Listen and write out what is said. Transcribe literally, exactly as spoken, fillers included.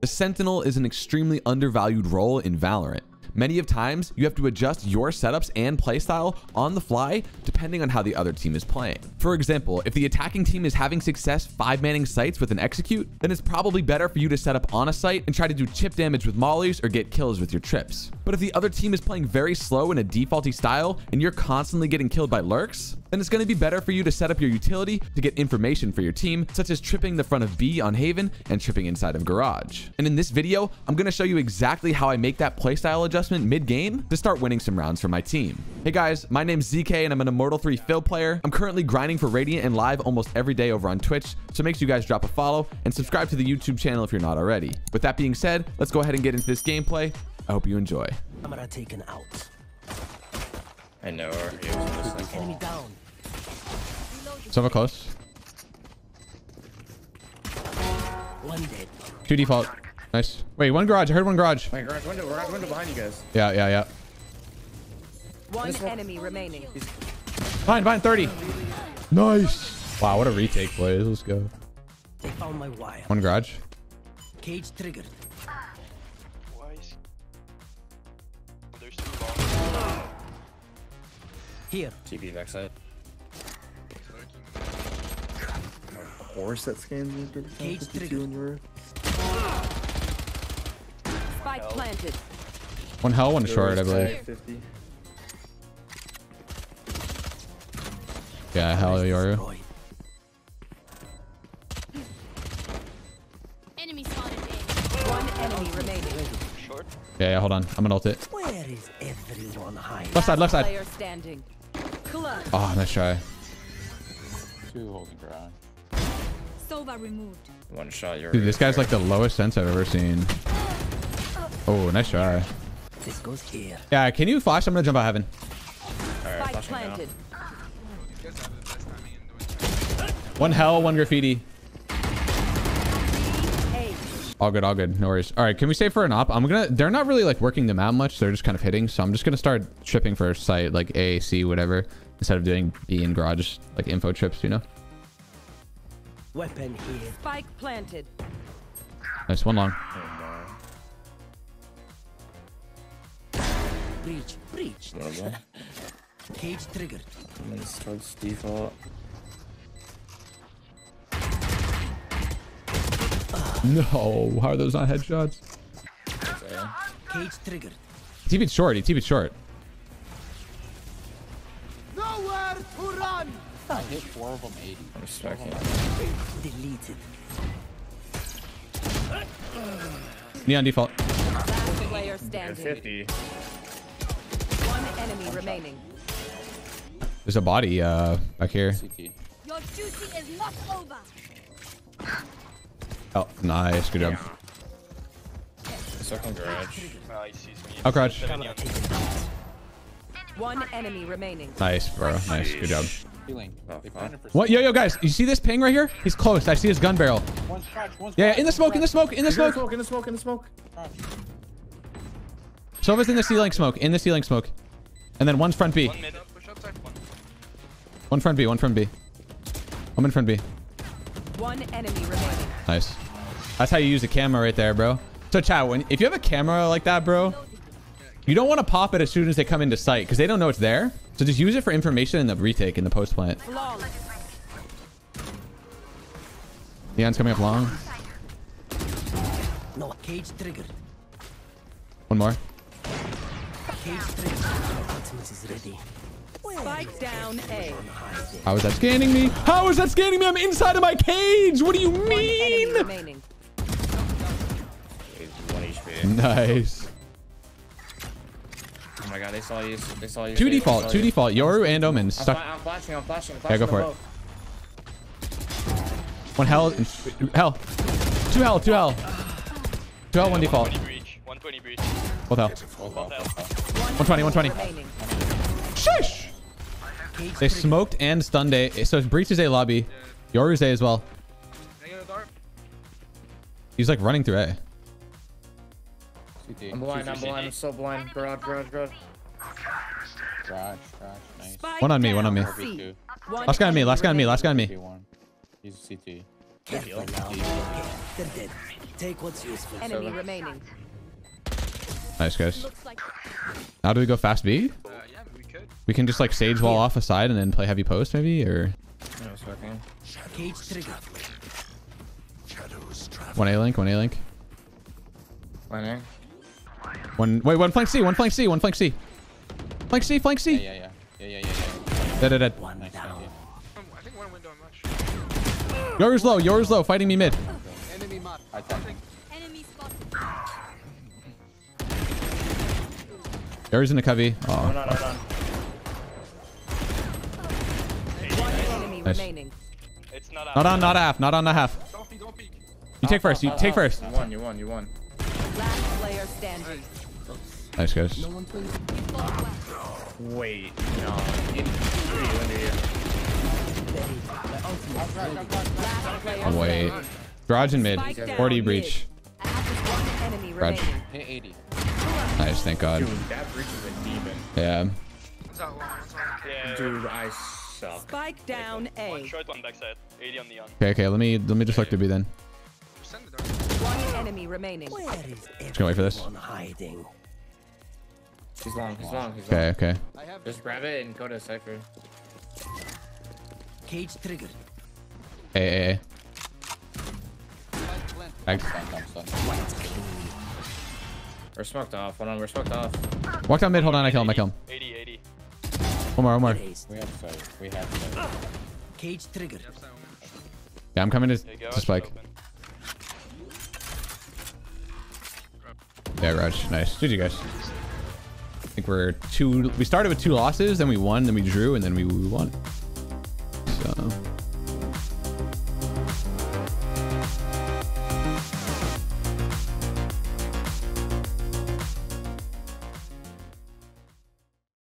The Sentinel is an extremely undervalued role in Valorant. Many of times, you have to adjust your setups and playstyle on the fly depending on how the other team is playing. For example, if the attacking team is having success five-manning sites with an execute, then it's probably better for you to set up on a site and try to do chip damage with mollies or get kills with your trips. But if the other team is playing very slow in a defaulty style and you're constantly getting killed by lurks, then it's going to be better for you to set up your utility to get information for your team, such as tripping the front of B on Haven and tripping inside of Garage. And in this video, I'm going to show you exactly how I make that playstyle adjustment mid-game to start winning some rounds for my team. Hey guys, my name's Z K and I'm an Immortal three Phil player. I'm currently grinding for Radiant and live almost every day over on Twitch, so make sure you guys drop a follow and subscribe to the YouTube channel if you're not already. With that being said, let's go ahead and get into this gameplay. I hope you enjoy. I'm gonna take an out. I know her. He was enemy down. Someone close. One dead. Two default. Nice. Wait, one garage. I heard one garage. Wait, garage window. Garage window behind you guys. Yeah, yeah, yeah. One enemy remaining. Fine, fine. thirty. Nice. Wow, what a retake, boys. Let's go. They found my wire. One garage. Cage triggered. Here. T P backside. Horse that scans me. Cage trigger. Spike planted. One hell, one short, I believe. fifty. Yeah, hell, Yoru. Enemy spotted. One enemy remaining. Short. Yeah, yeah, hold on. I'm gonna ult it. Where is everyone hiding? Left side, left side. Standing. Oh, nice try. Two holding ground. Sova removed. One shot. Dude, this guy's like the lowest sense I've ever seen. Oh, nice try. This goes here. Yeah, can you flash? I'm gonna jump out heaven. Alright, planted. One hell, one graffiti. All good, all good. No worries. All right, can we save for an op? I'm gonna. They're not really like working them out much. They're just kind of hitting. So I'm just gonna start tripping for a site like A, C, whatever, instead of doing B and garage like info trips. You know. Weapon here. Spike planted. Nice one long. Breach, breach. Cage triggered. Starts default. No, how are those not headshots? Cage triggered. T P'd short, he T P'd short. Nowhere to run! I hit four of them eighty. I'm stuck here. Deleted. Neon default. Last player standing. fifty. One enemy One remaining. There's a body uh, back here. C T. Your duty is not over. Oh, nice. Good job. Second garage. Oh, garage. One enemy remaining. Nice, bro. Nice. Good job. What? Yo, yo, guys. You see this ping right here? He's close. I see his gun barrel. Yeah, in the smoke, in the smoke, in the smoke. In the smoke, in the smoke. Sova's in the ceiling smoke, in the ceiling smoke. And then one's front B. One front B, one front B. I'm in front B. One enemy remaining. Nice. That's how you use a camera right there, bro. So chat, when if you have a camera like that, bro, you don't want to pop it as soon as they come into sight because they don't know it's there. So just use it for information in the retake in the post plant. Long. Neon's coming up long. No cage triggered. One more. Cage triggered. Is ready. Spike down A. How is that scanning me? How is that scanning me? I'm inside of my cage. What do you mean? One enemy one H P. Nice. Oh my god, they saw you. They saw you. Two default, two default. Yoru and Omen stuck. I'm, I'm flashing. I'm flashing. I'm flashing. Yeah, go for it. One hell, hell, two hell, two hell, two hell, one default. one twenty breach. Both hell. one twenty, one twenty. Sheesh. They smoked and stunned A. So Breach is A lobby. Yoru's A as well. He's like running through A. I'm blind. I'm blind. I'm so blind. Garage, garage, garage. Garage, garage. Nice. One on me. One on me. Last guy on me. Last guy on me. Last guy on me. He's C T. Careful now. They're dead. Take what's useful. Enemy remaining. Nice, guys. Now do we go fast B? Uh, yeah, we could. We can just like Sage wall off a side and then play heavy post maybe, or... No, it's working. One A link, one A link. One A. One, wait, one flank C, one flank C, one flank C. Flank C, flank C. Yeah, yeah, yeah. Yeah, yeah, yeah, yeah. Dead, dead, dead. One nice down. Idea. I think one window on rush. Yoru's low, Yoru's low, fighting me mid. Enemy mod. I think. Enemy spotted. Yoru's in a covey. Oh. No, no, no, no. One enemy nice. Remaining. It's not, not on, not half, not on the half. Don't peek, don't peek. You take first, you take first. You won, you won, you won. Last player standing. Nice, guys. No one Wait, no. In three, under here. Oh, wait. Garage and mid. forty breach. Garage. Hit eighty. Nice, thank God. Dude, that breach is a demon. Yeah. yeah. Dude, I suck. Spike down A. One short, one backside. eighty on Neon. Okay, okay. Let me let me just look to B then. One enemy remaining. Just gonna wait for this. Hiding. He's long. He's long. He's okay, long. Okay. Just grab it and go to Cypher. Cage triggered. Hey, hey, hey. We're smoked off. Hold on, we're smoked off. Walk down mid. Hold on, I kill him. I kill him. eighty, eighty. One more, one more. We have sight. We have sight. Cage triggered. Yeah, I'm coming to, to spike. Yeah, Raj. Nice. G G, guys. I think we're two. We started with two losses, then we won, then we drew, and then we, we won.